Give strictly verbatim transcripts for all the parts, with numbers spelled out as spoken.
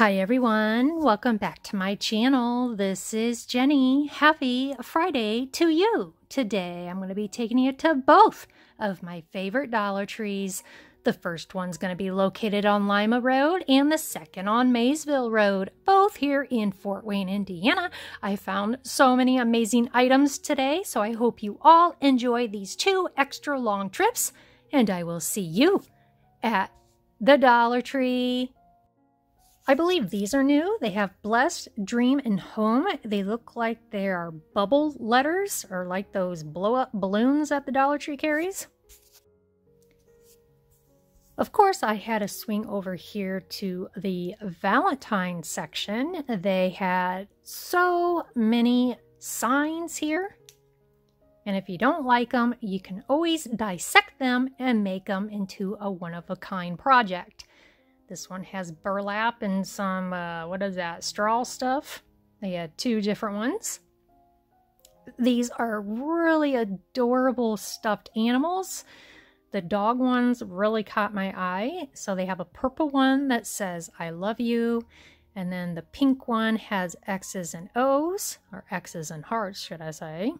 Hi everyone, welcome back to my channel. This is Jenny. Happy Friday to you. Today I'm going to be taking you to both of my favorite Dollar Trees. The first one's going to be located on Lima Road and the second on Maysville Road, both here in Fort Wayne, Indiana. I found so many amazing items today, so I hope you all enjoy these two extra long trips, and I will see you at the Dollar Tree. I believe these are new. They have Blessed, Dream, and Home. They look like they are bubble letters or like those blow-up balloons that the Dollar Tree carries. Of course, I had a swing over here to the Valentine section. They had so many signs here. And if you don't like them, you can always dissect them and make them into a one-of-a-kind project. This one has burlap and some, uh, what is that, straw stuff. They had two different ones. These are really adorable stuffed animals. The dog ones really caught my eye. So they have a purple one that says, I love you. And then the pink one has X's and O's, or X's and hearts, should I say.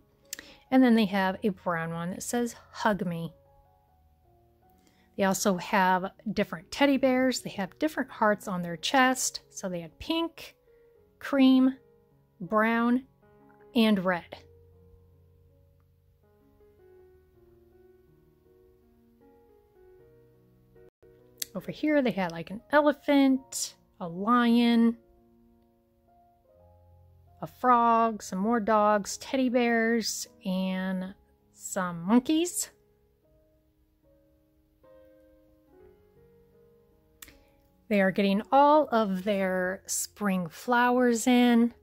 And then they have a brown one that says, hug me. They also have different teddy bears. They have different hearts on their chest. So they had pink, cream, brown, and red. Over here they had like an elephant, a lion, a frog, some more dogs, teddy bears, and some monkeys. They are getting all of their spring flowers in.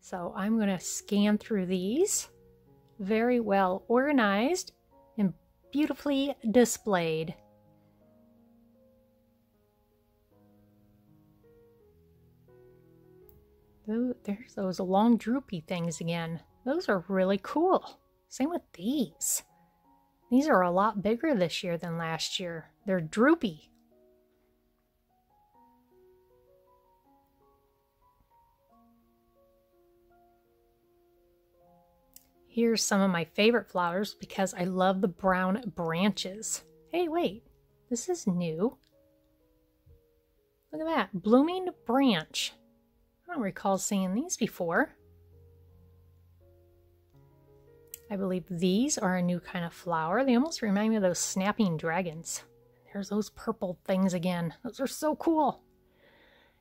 So I'm going to scan through these. Very well organized and beautifully displayed. Ooh, there's those long droopy things again. Those are really cool. Same with these. These are a lot bigger this year than last year. They're droopy. Here's some of my favorite flowers because I love the brown branches. Hey, wait, this is new. Look at that, blooming branch. I don't recall seeing these before. I believe these are a new kind of flower. They almost remind me of those snapping dragons. There's those purple things again. Those are so cool.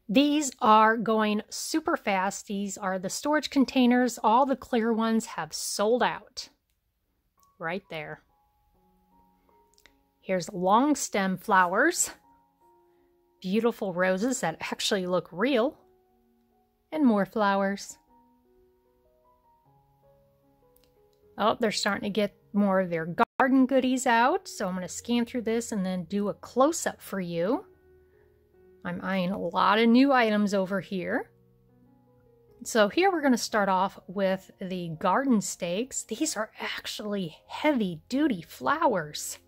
These are going super fast. These are the storage containers. All the clear ones have sold out. Right there. Here's long stem flowers. Beautiful roses that actually look real. And more flowers. Oh, they're starting to get more of their garden goodies out. So I'm going to scan through this and then do a close-up for you. I'm eyeing a lot of new items over here. So here we're going to start off with the garden stakes. These are actually heavy-duty flowers.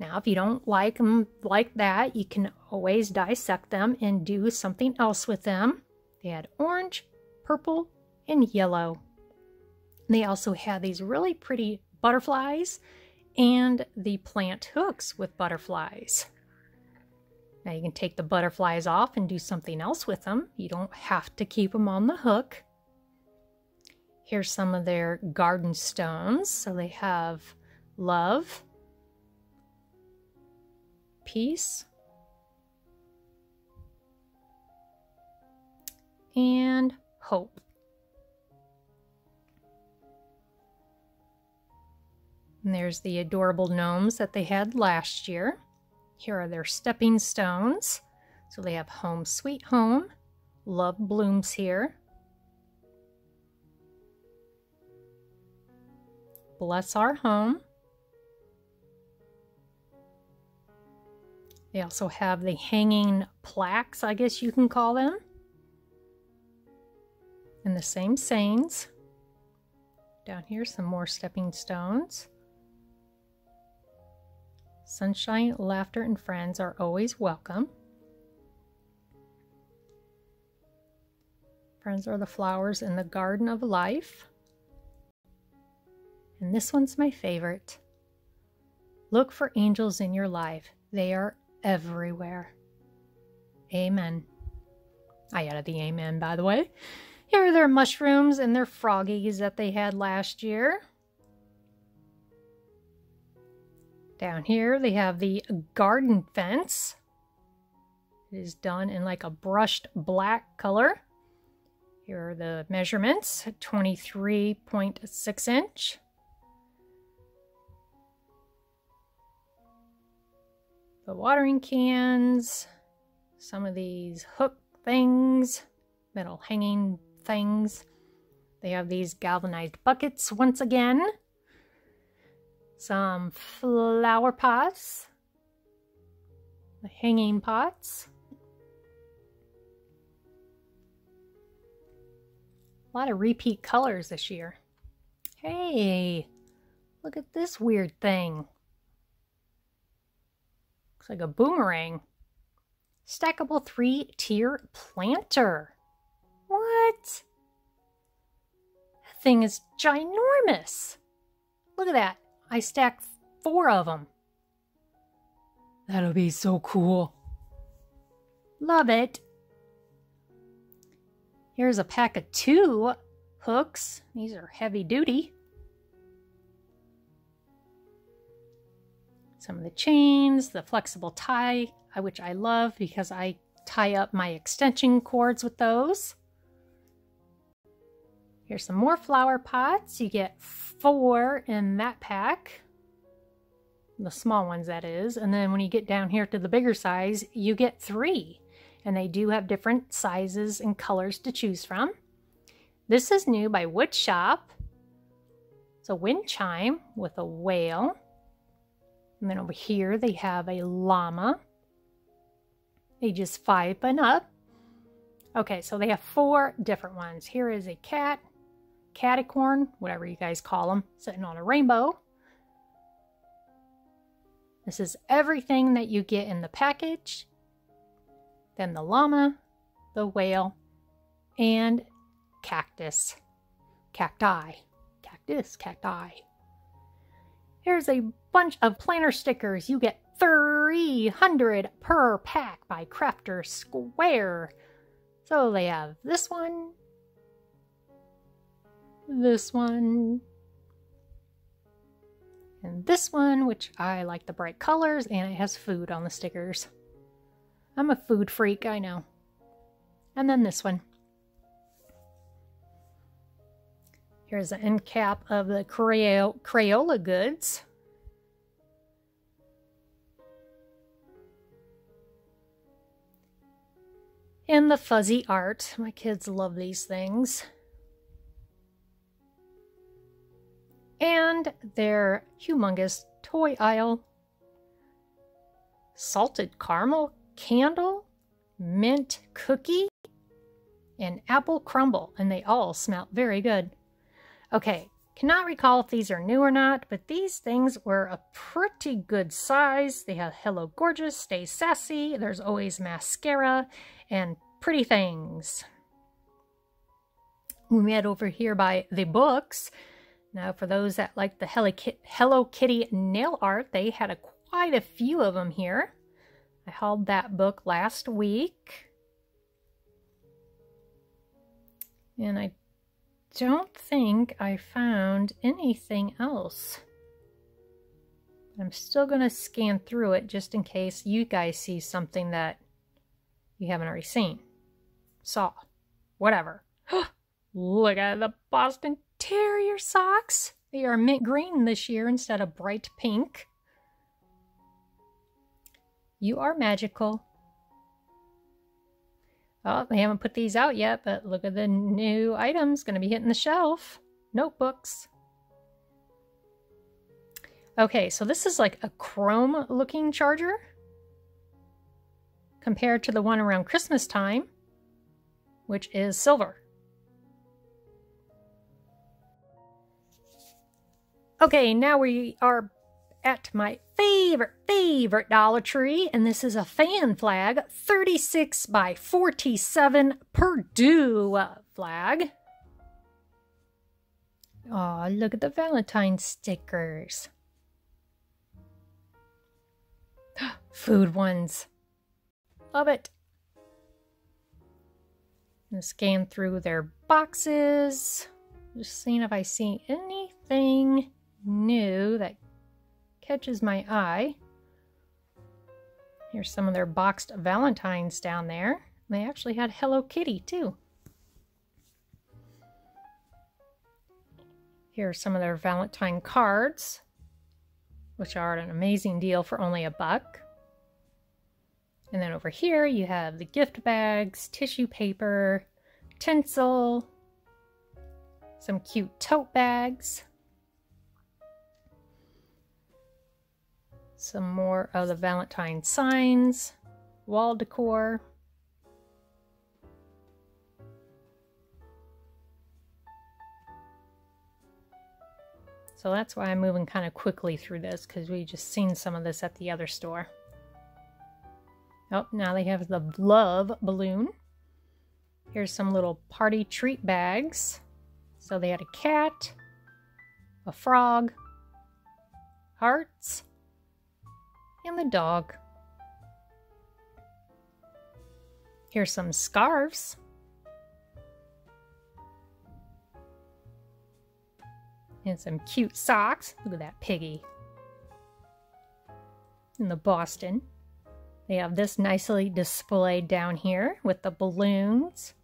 Now, if you don't like them like that, you can always dissect them and do something else with them. They had orange, purple, and yellow. They also had these really pretty butterflies and the plant hooks with butterflies. Now you can take the butterflies off and do something else with them. You don't have to keep them on the hook. Here's some of their garden stones. So they have love, peace, and hope. And there's the adorable gnomes that they had last year. Here are their stepping stones. So they have Home Sweet Home. Love blooms here. Bless our home. They also have the hanging plaques, I guess you can call them. And the same sayings. Down here, some more stepping stones. Sunshine, laughter, and friends are always welcome. Friends are the flowers in the Garden of Life. And this one's my favorite. Look for angels in your life. They are everywhere. Amen. I added the amen, by the way. Here are their mushrooms and their froggies that they had last year. Down here they have the garden fence. It is done in like a brushed black color. Here are the measurements, twenty-three point six inch. The watering cans, some of these hook things, metal hanging things. They have these galvanized buckets once again. Some flower pots, the hanging pots. A lot of repeat colors this year. Hey, look at this weird thing. Looks like a boomerang. Stackable three-tier planter. What? That thing is ginormous. Look at that. I stacked four of them. That'll be so cool. Love it. Here's a pack of two hooks. These are heavy duty. Some of the chains, the flexible tie, which I love because I tie up my extension cords with those. Here's some more flower pots. You get four in that pack. The small ones, that is. And then when you get down here to the bigger size, you get three. And they do have different sizes and colors to choose from. This is new by Woodshop. It's a wind chime with a whale. And then over here they have a llama. Ages five and up. Okay, so they have four different ones. Here is a cat, catacorn, whatever you guys call them, sitting on a rainbow. This is everything that you get in the package. Then the llama, the whale, and cactus. Cacti. Cactus, cacti. Here's a bunch of planter stickers. You get three hundred per pack by Crafter Square. So they have this one, this one, and this one, which I like the bright colors, and it has food on the stickers. I'm a food freak, I know. And then this one. Here's the end cap of the Crayo Crayola goods. And the fuzzy art. My kids love these things. And their humongous toy aisle. Salted caramel candle, mint cookie, and apple crumble, and they all smell very good. Okay, cannot recall if these are new or not, but these things were a pretty good size. They have Hello Gorgeous, Stay Sassy, There's Always Mascara, and Pretty Things. We met over here by the books. Now for those that like the Hello Kitty nail art, they had a, quite a few of them here. I hauled that book last week. And I don't think I found anything else. I'm still going to scan through it just in case you guys see something that you haven't already seen. Saw. Whatever. Look at the Boston Terrier socks. They are mint green this year instead of bright pink. You are magical. Oh, they haven't put these out yet, but look at the new items going to be hitting the shelf. Notebooks. Okay, so this is like a chrome looking charger compared to the one around Christmas time, which is silver. Okay, now we are at my favorite, favorite Dollar Tree, and this is a fan flag, thirty-six by forty-seven Purdue flag. Aw, look at the Valentine stickers. Food ones. Love it. I'm gonna scan through their boxes. Just seeing if I see anything new that catches my eye. Here's some of their boxed Valentines down there. They actually had Hello Kitty too. Here are some of their Valentine cards, which are an amazing deal for only a buck. And then over here you have the gift bags, tissue paper, tinsel, some cute tote bags, some more of the Valentine signs, wall decor. So that's why I'm moving kind of quickly through this, because we just seen some of this at the other store. Oh, now they have the love balloon. Here's some little party treat bags. So they had a cat, a frog, hearts, and the dog. Here's some scarves. And some cute socks. Look at that piggy. And the Boston. They have this nicely displayed down here with the balloons.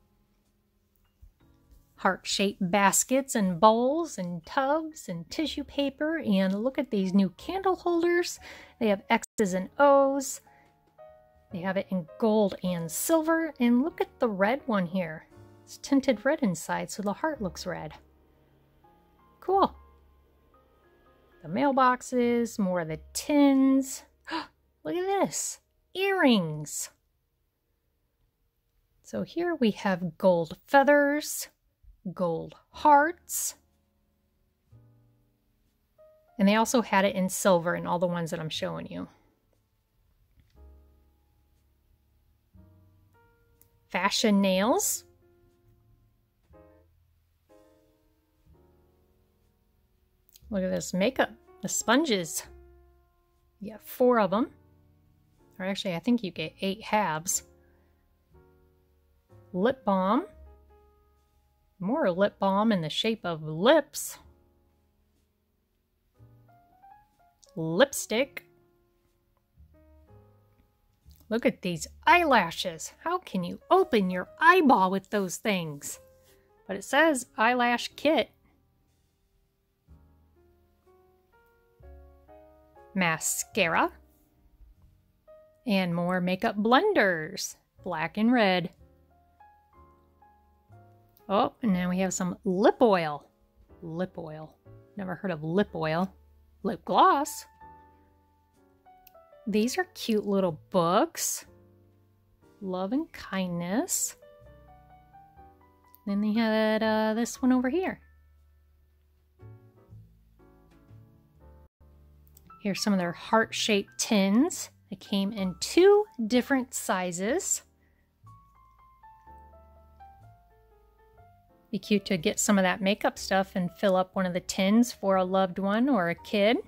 Heart-shaped baskets and bowls and tubs and tissue paper. And look at these new candle holders. They have X's and O's. They have it in gold and silver. And look at the red one here. It's tinted red inside, so the heart looks red. Cool. The mailboxes, more of the tins. Look at this. Earrings. So here we have gold feathers, gold hearts. And they also had it in silver in all the ones that I'm showing you. Fashion nails. Look at this makeup, the sponges. You got four of them. Or actually, I think you get eight halves. Lip balm. More lip balm in the shape of lips. Lipstick. Look at these eyelashes. How can you open your eyeball with those things? But it says eyelash kit. Mascara, and more makeup blenders, black and red. Oh, and now we have some lip oil. Lip oil. Never heard of lip oil. Lip gloss. These are cute little books. Love and kindness. Then they had uh, this one over here. Here's some of their heart-shaped tins. They came in two different sizes. Be cute to get some of that makeup stuff and fill up one of the tins for a loved one or a kid.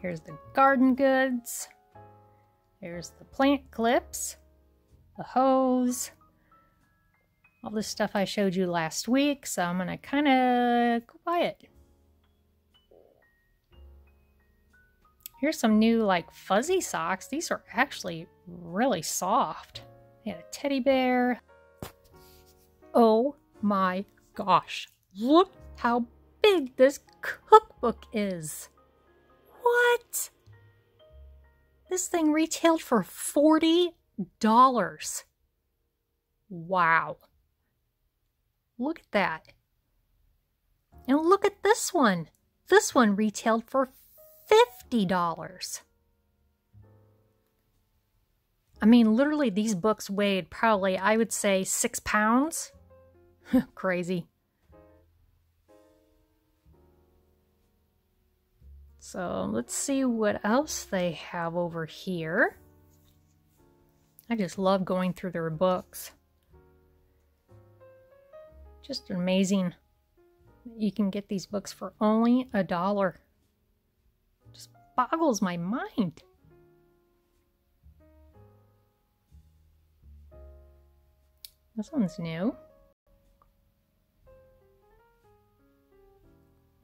Here's the garden goods. There's the plant clips, the hose. All this stuff I showed you last week, so I'm going to kind of go by it. Here's some new, like, fuzzy socks. These are actually really soft. They had a teddy bear. Oh my gosh. Look how big this cookbook is. What? This thing retailed for forty dollars. Wow. Look at that. And look at this one. This one retailed for fifty dollars. I mean, literally these books weighed probably, I would say, six pounds. Crazy. So let's see what else they have over here. I just love going through their books. Just amazing. You can get these books for only a dollar. Just boggles my mind. This one's new.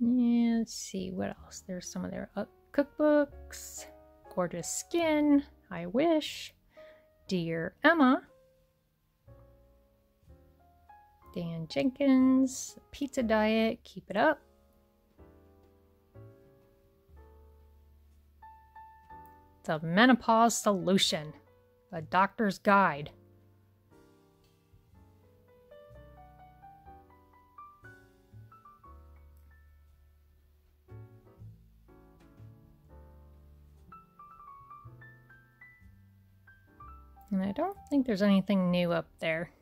Yeah, let's see what else. There's some of their cookbooks. Gorgeous Skin. I Wish. Dear Emma. Dan Jenkins. Pizza Diet. Keep It Up. The Menopause Solution. A Doctor's Guide. And I don't think there's anything new up there.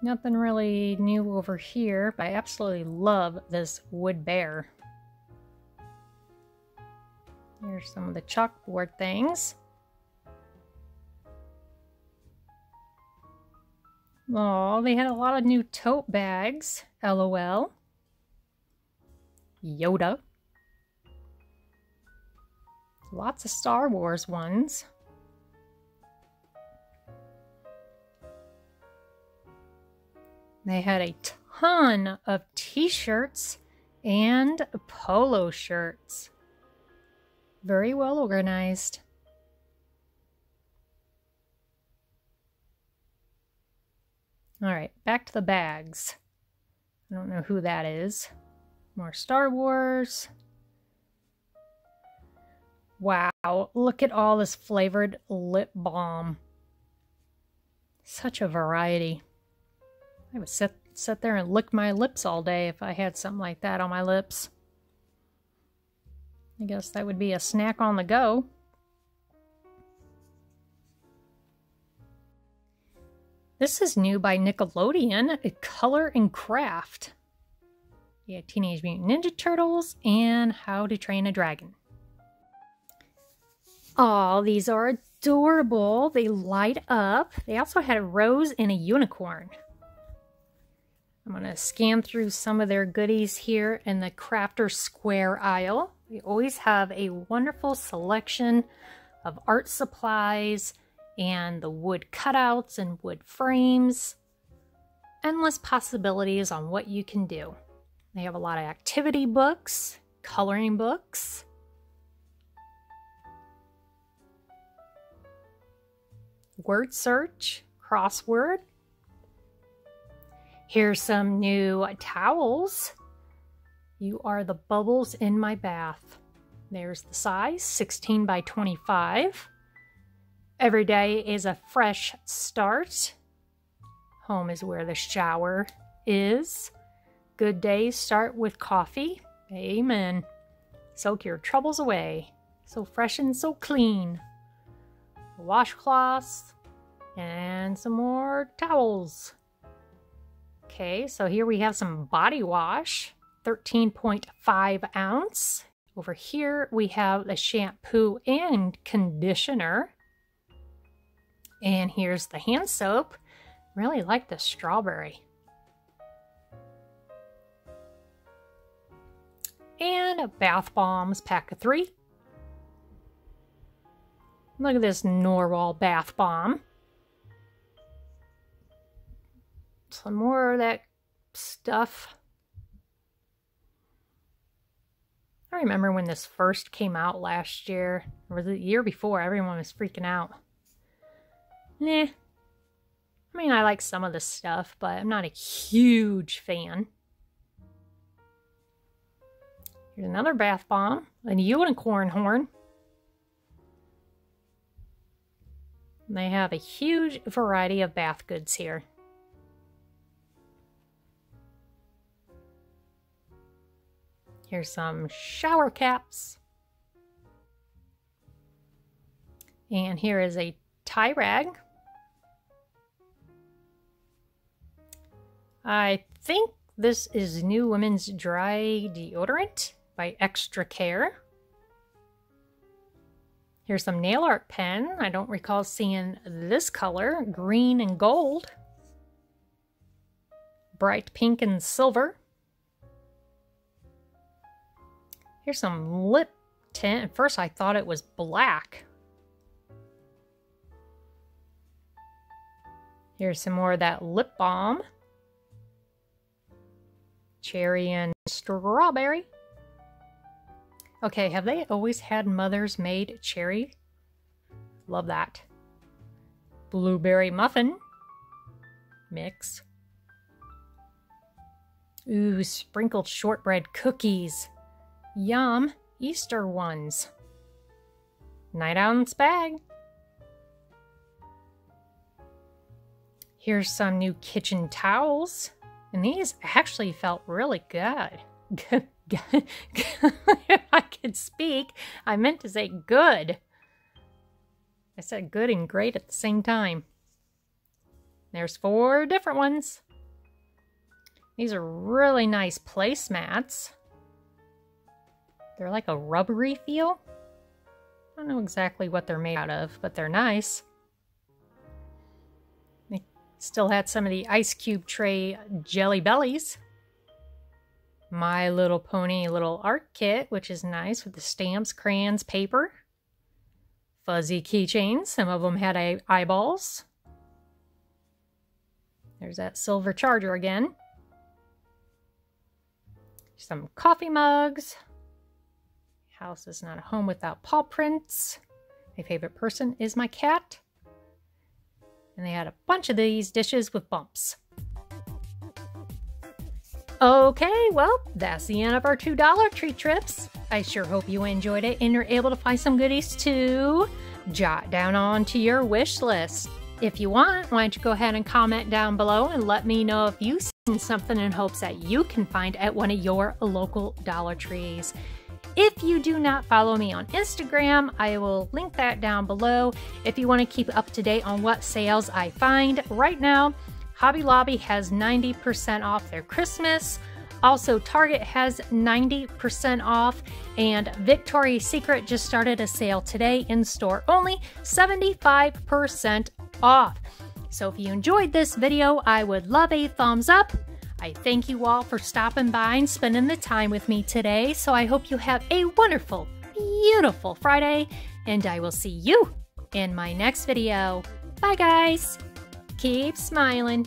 Nothing really new over here, but I absolutely love this wood bear. Here's some of the chalkboard things. Oh, they had a lot of new tote bags. LOL. Yoda. Lots of Star Wars ones. They had a ton of t-shirts and polo shirts. Very well organized. All right, back to the bags. I don't know who that is. More Star Wars. Wow, look at all this flavored lip balm. Such a variety. I would sit, sit there and lick my lips all day if I had something like that on my lips. I guess that would be a snack on the go. This is new by Nickelodeon, Color and Craft. Yeah, Teenage Mutant Ninja Turtles and How to Train a Dragon. Oh, these are adorable. They light up. They also had a rose and a unicorn. I'm going to scan through some of their goodies here in the Crafter Square aisle. We always have a wonderful selection of art supplies and the wood cutouts and wood frames. Endless possibilities on what you can do. They have a lot of activity books, coloring books. Word search, crossword. Here's some new towels. You are the bubbles in my bath. There's the size, sixteen by twenty-five. Every day is a fresh start. Home is where the shower is. Good days start with coffee. Amen. Soak your troubles away. So fresh and so clean. Washcloths and some more towels. Okay, so here we have some body wash, thirteen point five ounce. Over here we have the shampoo and conditioner. And here's the hand soap. Really like the strawberry. And a bath bombs, pack of three. Look at this Norwal bath bomb. Some more of that stuff. I remember when this first came out last year, or the year before, everyone was freaking out. Nah. I mean, I like some of this stuff, but I'm not a huge fan. Here's another bath bomb, a unicorn horn. They have a huge variety of bath goods here. Here's some shower caps. And here is a tie rag. I think This is New Women's Dry Deodorant by Extra Care. Here's some nail art pen. I don't recall seeing this color. Green and gold. Bright pink and silver. Here's some lip tint. At first I thought it was black. Here's some more of that lip balm. Cherry and strawberry. Okay, have they always had Mother's Maid cherry? Love that. Blueberry muffin mix. Ooh, sprinkled shortbread cookies. Yum. Easter ones. Night out in Spag. Here's some new kitchen towels. And these actually felt really good. If I could speak, I meant to say good. I said good and great at the same time. There's four different ones. These are really nice placemats. They're like a rubbery feel. I don't know exactly what they're made out of, but they're nice. They still had some of the ice cube tray Jelly Bellies. My Little Pony little art kit, which is nice, with the stamps, crayons, paper. Fuzzy keychains. Some of them had eye eyeballs. There's that silver charger again. Some coffee mugs. House is not a home without paw prints. My favorite person is my cat. And they had a bunch of these dishes with bumps. Okay, well, that's the end of our two Dollar Tree trips. I sure hope you enjoyed it and you're able to find some goodies to jot down onto your wish list. If you want, why don't you go ahead and comment down below and let me know if you've seen something in hopes that you can find at one of your local Dollar Trees. If you do not follow me on Instagram, I will link that down below if you want to keep up to date on what sales I find. Right now, Hobby Lobby has ninety percent off their Christmas. Also, Target has ninety percent off. And Victoria's Secret just started a sale today in store only, seventy-five percent off. So if you enjoyed this video, I would love a thumbs up. I thank you all for stopping by and spending the time with me today. So I hope you have a wonderful, beautiful Friday. And I will see you in my next video. Bye, guys. Keep smiling.